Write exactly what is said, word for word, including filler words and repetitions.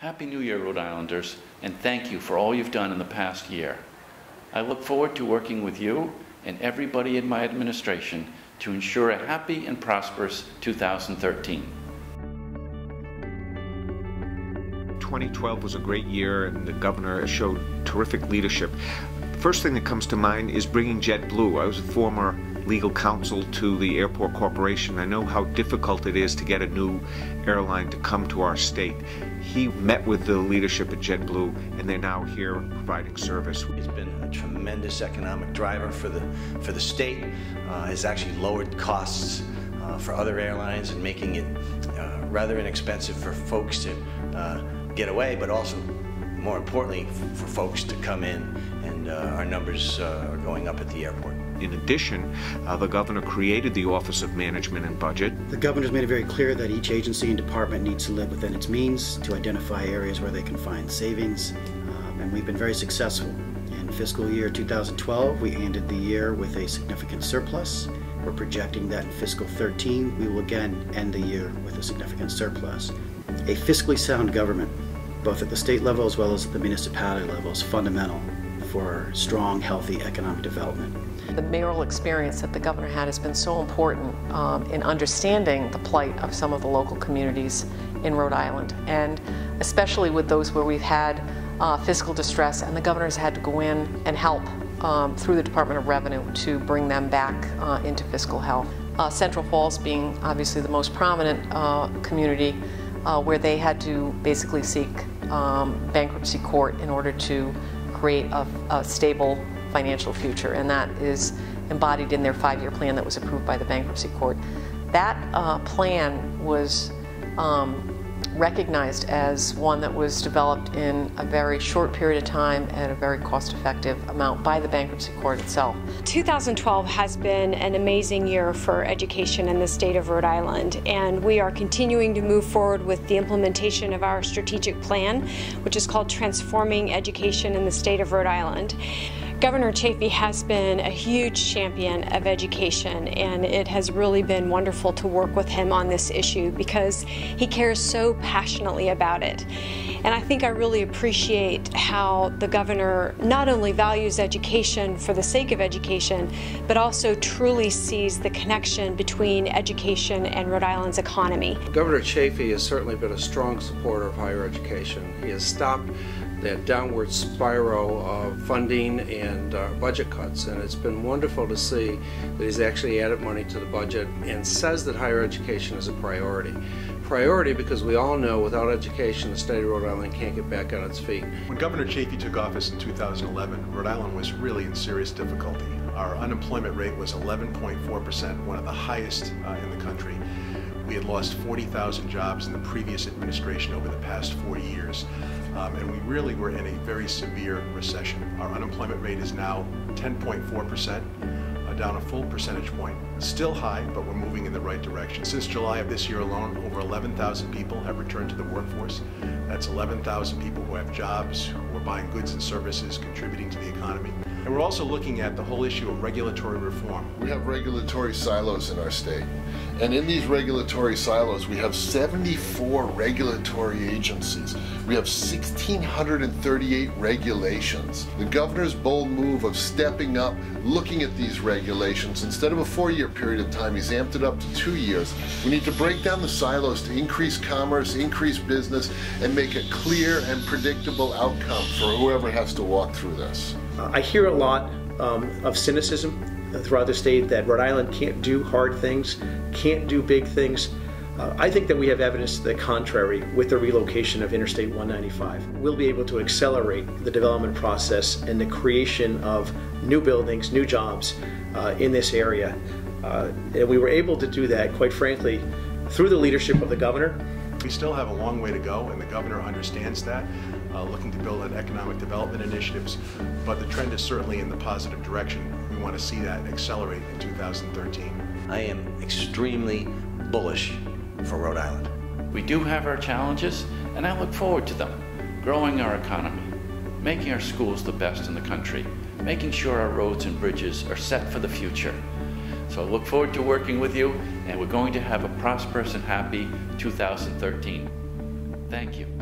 Happy New Year, Rhode Islanders, and thank you for all you've done in the past year. I look forward to working with you and everybody in my administration to ensure a happy and prosperous two thousand thirteen. twenty twelve was a great year, and the governor showed terrific leadership. The first thing that comes to mind is bringing JetBlue. I was a former legal counsel to the airport corporation. I know how difficult it is to get a new airline to come to our state. He met with the leadership at JetBlue, and they're now here providing service. He's been a tremendous economic driver for the for the state. Uh, has actually lowered costs uh, for other airlines and making it uh, rather inexpensive for folks to uh, get away, but also, more importantly, for folks to come in, and uh, our numbers uh, are going up at the airport. In addition, uh, the governor created the Office of Management and Budget. The governor's made it very clear that each agency and department needs to live within its means to identify areas where they can find savings, um, and we've been very successful. In fiscal year two thousand twelve, we ended the year with a significant surplus. We're projecting that in fiscal thirteen, we will again end the year with a significant surplus. A fiscally sound government, both at the state level as well as at the municipality level, is fundamental for strong, healthy economic development. The mayoral experience that the governor had has been so important um, in understanding the plight of some of the local communities in Rhode Island, and especially with those where we've had uh, fiscal distress, and the governor's had to go in and help um, through the Department of Revenue to bring them back uh, into fiscal health. Uh, Central Falls being obviously the most prominent uh, community, uh, where they had to basically seek um, bankruptcy court in order to create a, a stable financial future, and that is embodied in their five-year plan that was approved by the bankruptcy court. That uh, plan was um, recognized as one that was developed in a very short period of time at a very cost-effective amount by the bankruptcy court itself. two thousand twelve has been an amazing year for education in the state of Rhode Island, and we are continuing to move forward with the implementation of our strategic plan, which is called Transforming Education in the State of Rhode Island. Governor Chafee has been a huge champion of education, and it has really been wonderful to work with him on this issue because he cares so passionately about it. And I think I really appreciate how the governor not only values education for the sake of education, but also truly sees the connection between education and Rhode Island's economy. Governor Chafee has certainly been a strong supporter of higher education. He has stopped that downward spiral of funding and uh, budget cuts, and it's been wonderful to see that he's actually added money to the budget and says that higher education is a priority. Priority because we all know without education the state of Rhode Island can't get back on its feet. When Governor Chafee took office in two thousand eleven, Rhode Island was really in serious difficulty. Our unemployment rate was eleven point four percent, one of the highest uh, in the country. We had lost forty thousand jobs in the previous administration over the past four years. Um, and we really were in a very severe recession. Our unemployment rate is now ten point four percent, uh, down a full percentage point. Still high, but we're moving in the right direction. Since July of this year alone, over eleven thousand people have returned to the workforce. That's eleven thousand people who have jobs, who are buying goods and services, contributing to the economy. And we're also looking at the whole issue of regulatory reform. We have regulatory silos in our state. And in these regulatory silos, we have seventy-four regulatory agencies. We have one thousand six hundred thirty-eight regulations. The governor's bold move of stepping up, looking at these regulations, instead of a four-year period of time, he's amped it up to two years. We need to break down the silos to increase commerce, increase business, and make a clear and predictable outcome for whoever has to walk through this. I hear a lot um, of cynicism throughout the state that Rhode Island can't do hard things, can't do big things. Uh, I think that we have evidence to the contrary with the relocation of Interstate one ninety-five. We'll be able to accelerate the development process and the creation of new buildings, new jobs uh, in this area. Uh, and we were able to do that, quite frankly, through the leadership of the governor. We still have a long way to go, and the governor understands that, uh, looking to build on economic development initiatives, but the trend is certainly in the positive direction. We want to see that accelerate in two thousand thirteen. I am extremely bullish for Rhode Island. We do have our challenges, and I look forward to them. Growing our economy, making our schools the best in the country, making sure our roads and bridges are set for the future. So I look forward to working with you, and we're going to have a prosperous and happy two thousand thirteen. Thank you.